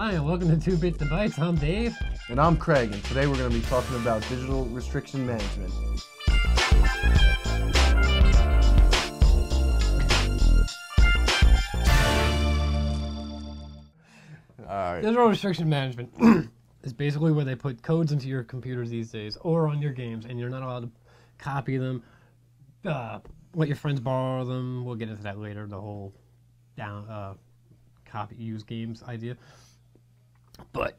Hi, and welcome to 2-Bit Debytes. I'm Dave. And I'm Craig, and today we're going to be talking about digital restriction management. All right. Digital restriction management is basically where they put codes into your computers these days, or on your games, and you're not allowed to copy them, let your friends borrow them. We'll get into that later, the whole copy, use games idea. But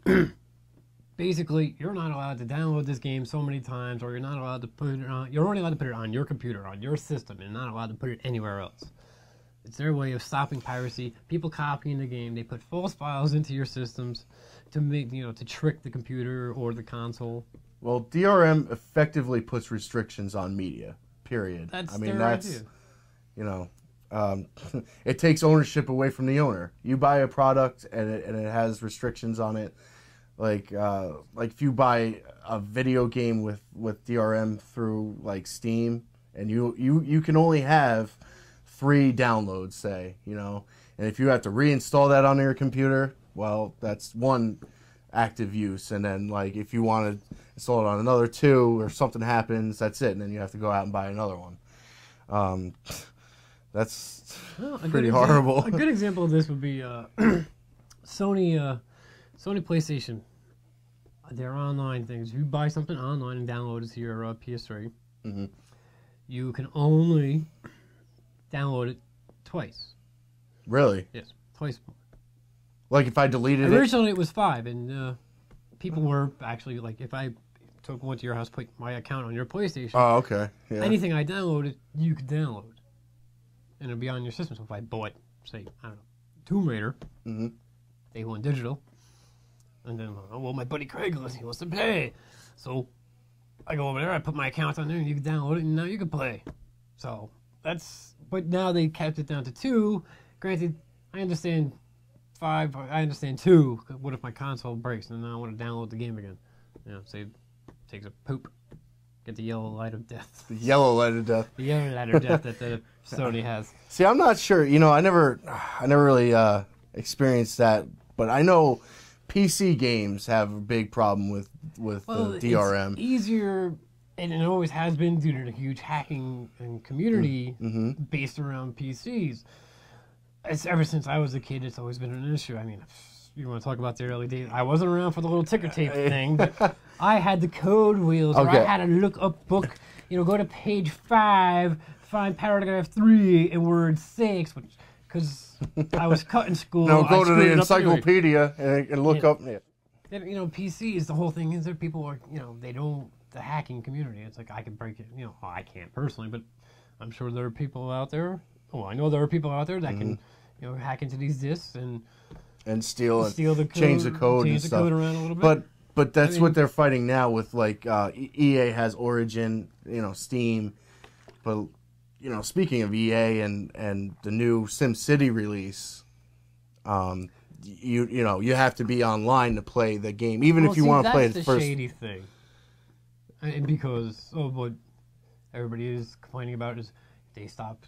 basically, you're not allowed to download this game so many times, or you're not allowed to put it on, you're only allowed to put it on your computer, on your system, and not allowed to put it anywhere else. It's their way of stopping piracy, people copying the game. They put false files into your systems to make, you know, to trick the computer or the console. Well, DRM effectively puts restrictions on media, period. That's, I mean, that's idea. You know, it takes ownership away from the owner. You buy a product and it has restrictions on it. Like if you buy a video game with DRM through like Steam, and you can only have 3 downloads, say, you know, and if you have to reinstall that on your computer, well, that's 1 active use, and then like if you want to install it on another 2 or something happens, that's it, and then you have to go out and buy another one. That's pretty horrible. A good example of this would be Sony PlayStation. Their online things. You buy something online and download it to your PS3. Mm-hmm. You can only download it twice. Really? Yes, twice. Like if I deleted it? Originally it was 5, and people were actually like, if I took one to your house, put my account on your PlayStation. Oh, okay. Yeah. Anything I downloaded, you could download. And it'll be on your system. So if I bought, say, I don't know, Tomb Raider, mm-hmm, they went digital, and then, oh, well, my buddy Craig wants to play, so I go over there, I put my account on there, and you can download it, and now you can play. So that's, but now they kept it down to 2. Granted, I understand 5, I understand 2. What if my console breaks and then I want to download the game again? You know, say, takes a poop. Get the yellow light of death. The yellow light of death. The yellow light of death that the Sony has. See, I'm not sure. You know, I never really experienced that, but I know PC games have a big problem with the DRM. It's easier, and it always has been due to the huge hacking and community based around PCs. It's ever since I was a kid. It's always been an issue. I mean, you want to talk about the early days? I wasn't around for the little ticker tape thing, but I had the code wheels, okay, where I had to look up book, you know, go to page 5, find paragraph 3 and word 6, which, because I was cut in school. No, go to the encyclopedia and look up. Yeah. You know, PCs, the whole thing is that people are, you know, they don't, the hacking community, it's like, I can break it, you know, well, I can't personally, but I'm sure there are people out there, well, I know there are people out there that can, you know, hack into these disks and steal the code, change the code and stuff. Code around a little bit. But that's, I mean, what they're fighting now with, like, EA has Origin, you know, Steam. But, you know, speaking of EA and the new SimCity release, you know, you have to be online to play the game, even if you want to play it first. That's the shady thing. And because what everybody is complaining about is they stop.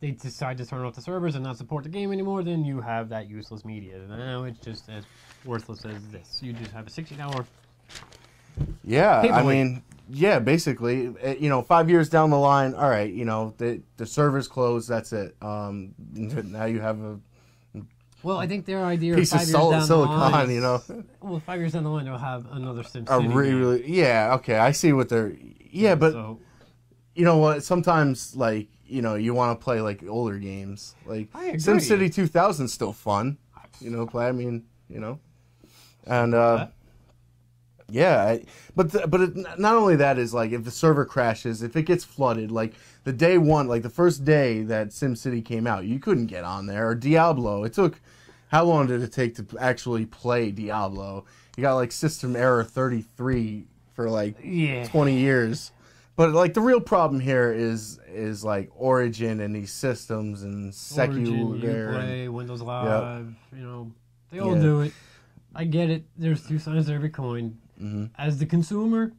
They decide to turn off the servers and not support the game anymore, then you have that useless media. Now it's just as worthless as this. You just have a 16-hour... Yeah, I mean, yeah, basically, you know, 5 years down the line, all right, you know, the servers closed, that's it. Now you have a... Well, I think their idea of 5 years down silicon, the line... Is, you know? Well, 5 years down the line, they'll have another SimCity. Really, yeah, okay, I see what they're... Yeah, but, so, you know what, sometimes, like, you know, you want to play like older games, like SimCity 2000's still fun. You know, play. I mean, you know, and yeah. But not only that is like if the server crashes, if it gets flooded, like the day one, like the first day that SimCity came out, you couldn't get on there. Or Diablo, it took. How long did it take to actually play Diablo? You got like system error 33 for like 20 years. But like the real problem here is like Origin and these systems and Origin, Uplay, Windows Live, you know, they all do it. I get it. There's 2 sides to every coin. As the consumer,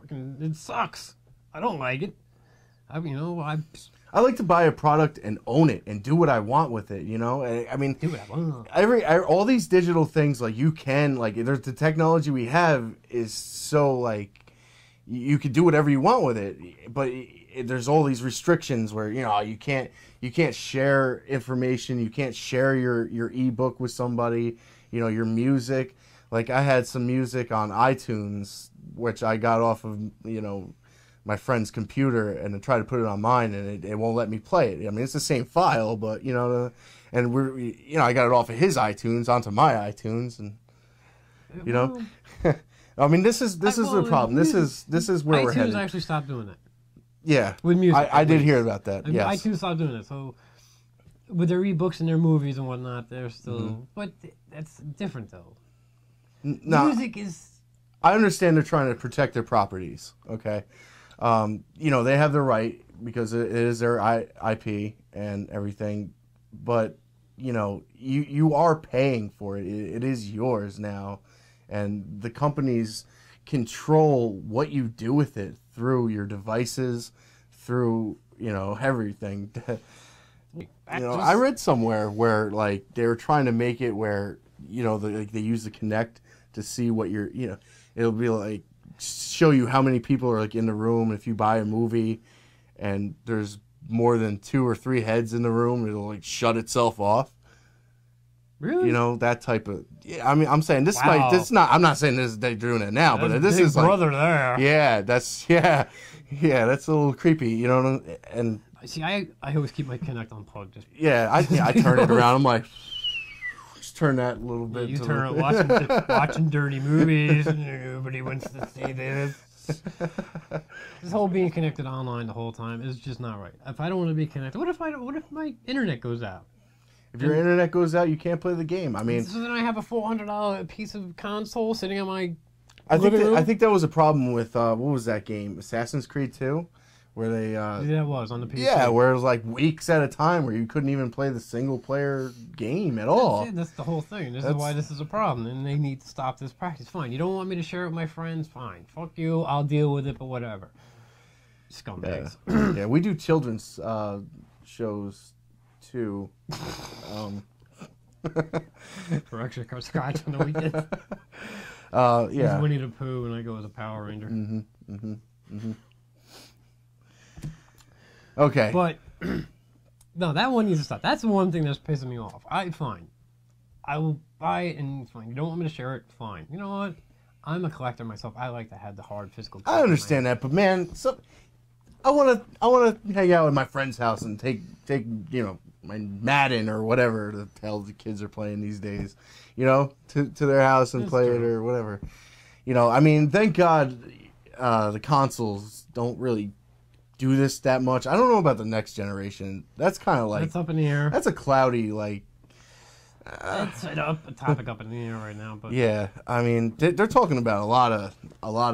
fucking, it sucks. I don't like it. I like to buy a product and own it and do what I want with it, you know? I mean, all these digital things, like, you can, like, there's the technology we have is so, like, you can do whatever you want with it, but there's all these restrictions where, you know, you can't share information, you can't share your ebook with somebody, you know, your music. Like, I had some music on iTunes, which I got off of, you know, my friend's computer, and I try to put it on mine, and it won't let me play it. I mean, it's the same file, but, you know, and I got it off of his iTunes onto my iTunes, and, you know, I mean, this is the problem. This is where we're headed. iTunes actually stopped doing it. Yeah, with music, I did hear about that. I mean, yes, iTunes stopped doing it. So with their ebooks and their movies and whatnot, they're still, but that's different though. Music is. I understand they're trying to protect their properties. Okay. You know, they have the right because it is their IP and everything, but, you know, you are paying for it. It is yours now, and the companies control what you do with it through your devices, through, you know, everything. You know, I read somewhere where, like, they were trying to make it where, you know, like, they use the Kinect to see what you're, you know, it'll be like, show you how many people are, like, in the room. If you buy a movie and there's more than 2 or 3 heads in the room, it'll, like, shut itself off. Really? You know, that type of, yeah, I mean, I'm saying this might, this is not, I'm not saying this, they're doing it now, but this is like, brother there. Yeah, that's a little creepy, you know. And see, I always keep my Kinect unplugged. I turn it around. I'm like, turn that a little bit. Yeah, you turn it watching dirty movies. Nobody wants to see this. This whole being connected online the whole time is just not right. If I don't want to be connected, what if my internet goes out? If your internet goes out, you can't play the game. I mean, so then I have a $400 piece of console sitting on my. I think that was a problem with what was that game? Assassin's Creed 2, where they. Yeah, it was on the PS3. Yeah, where it was like weeks at a time where you couldn't even play the single player game at all. That's the whole thing. This is why this is a problem, and they need to stop this practice. Fine, you don't want me to share it with my friends? Fine. Fuck you, I'll deal with it, but whatever. Scumbags. Yeah, yeah, we do children's shows too. For extra scotch on the weekends. Yeah. He's Winnie the Pooh, and I go as a Power Ranger. Okay. But, no, that one needs to stop. That's the one thing that's pissing me off. Fine. I will buy it, and fine. You don't want me to share it? Fine. You know what? I'm a collector myself. I like to have the hard physical. I understand that, but, man, so I want to hang out at my friend's house and take, you know, my Madden or whatever the hell the kids are playing these days, you know, to their house and play it or whatever. You know, I mean, thank God the consoles don't really do this that much. I don't know about the next generation. That's kind of like, that's up in the air. That's a cloudy, like, that's a topic up in the air right now. But yeah, I mean, they're talking about a lot of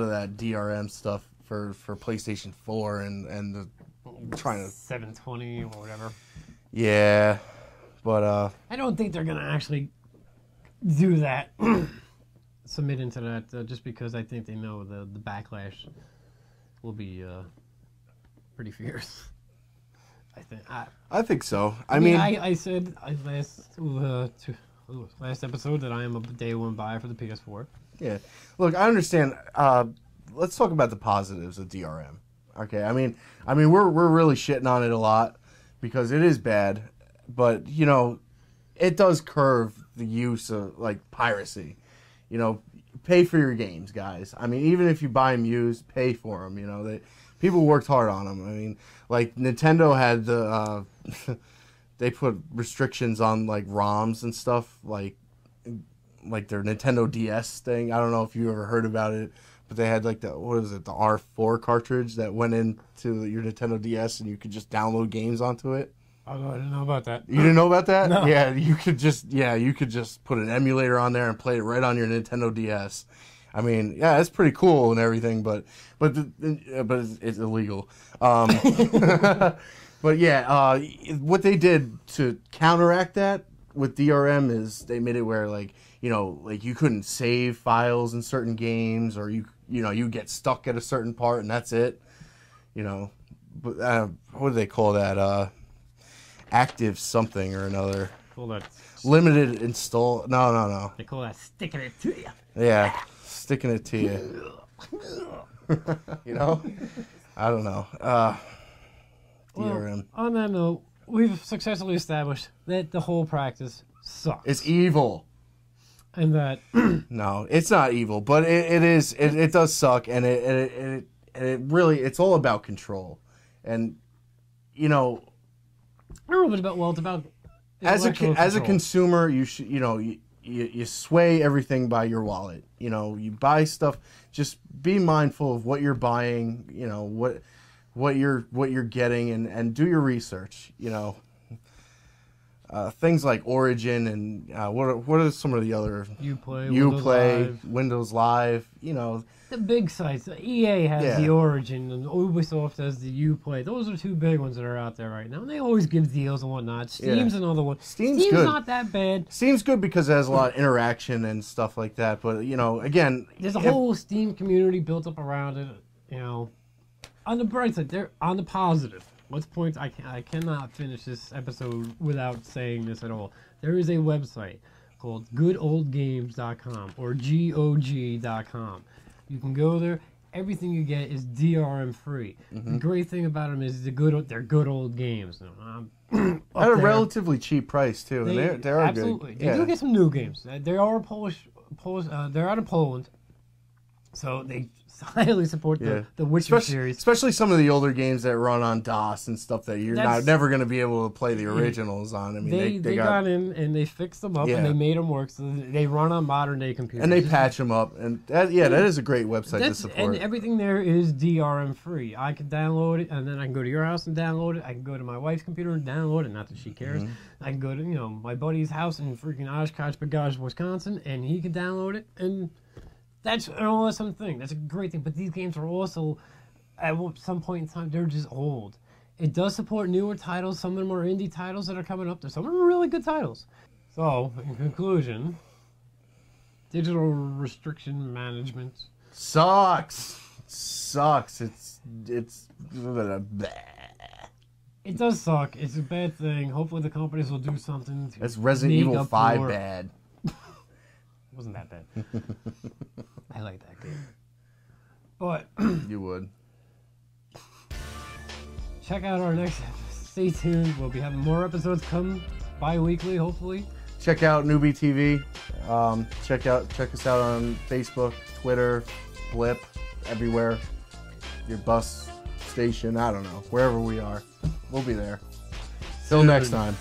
that DRM stuff for PlayStation 4 and the trying to 720 or whatever. Yeah, but I don't think they're gonna actually do that. Submit into that just because I think they know the backlash will be. Pretty fierce, I think. I think so. I mean, I said last episode that I am a day-one buyer for the PS4. Yeah, look, I understand. Let's talk about the positives of DRM. Okay, I mean, we're really shitting on it a lot because it is bad, but, you know, it does curve the use of, like, piracy. You know, pay for your games, guys. I mean, even if you buy them used, pay for them. You know that. People worked hard on them. I mean, like, Nintendo had the, they put restrictions on, like, ROMs and stuff, like their Nintendo DS thing. I don't know if you ever heard about it, but they had, like, the R4 cartridge that went into your Nintendo DS, and you could just download games onto it. Oh, no, I didn't know about that. You didn't know about that? No. Yeah, you could just put an emulator on there and play it right on your Nintendo DS. I mean, yeah, it's pretty cool and everything, but it's illegal. But yeah, what they did to counteract that with DRM is they made it where, like, you know, like, you couldn't save files in certain games, or you know, you get stuck at a certain part and that's it, you know. what do they call that? Active something or another. Call that limited install. No, no, no. They call that sticking it to you. Yeah, sticking it to you. You know, I don't know. DRM. Well, on that note, we've successfully established that the whole practice sucks. It's evil. And that no, it's not evil, but it is. It does suck, and it really, it's all about control, and you know. A little bit about, well, it's about as a consumer, you should, you know, you sway everything by your wallet. You know, you buy stuff. Just be mindful of what you're buying. You know what you're getting, and do your research. You know. Things like Origin and what are some of the other Uplay, Windows Live, you know, the big sites. EA has the Origin and Ubisoft has the Uplay. Those are two big ones that are out there right now. And they always give deals and whatnot. Steam's another one. Steam's good. Not that bad. Steam's good because it has a lot of interaction and stuff like that. But you know, again, there's a whole Steam community built up around it. You know, on the bright side, they're on the positive. What's point? I cannot finish this episode without saying this at all. There is a website called goodoldgames.com or GOG.com. You can go there. Everything you get is DRM free. Mm-hmm. The great thing about them is they're good old games. At a relatively cheap price too. They are absolutely good. They do get some new games. They are Polish. They're out of Poland, so they highly support the Witcher series. Especially some of the older games that run on DOS and stuff that you're never going to be able to play the originals on. I mean, they got in and they fixed them up and they made them work. So they run on modern day computers. And they patch them up. And that is a great website to support. And everything there is DRM free. I can download it and then I can go to your house and download it. I can go to my wife's computer and download it. Not that she cares. Mm-hmm. I can go to, you know, my buddy's house in freaking Oshkosh, Bogage, Wisconsin, and he can download it and... That's an awesome thing. That's a great thing. But these games are also, at some point in time, they're just old. It does support newer titles. Some of them are indie titles that are coming up. Some of them are really good titles. So, in conclusion, digital restriction management sucks. Sucks. It's blah. It does suck. It's a bad thing. Hopefully, the companies will do something to. That's Resident Evil 5 more. Bad. It wasn't that bad. I like that game. But... you would. Check out our next episode. Stay tuned. We'll be having more episodes come bi-weekly, hopefully. Check out Newbie TV. Check us out on Facebook, Twitter, Blip, everywhere. Your bus station, I don't know. Wherever we are. We'll be there. Till next time.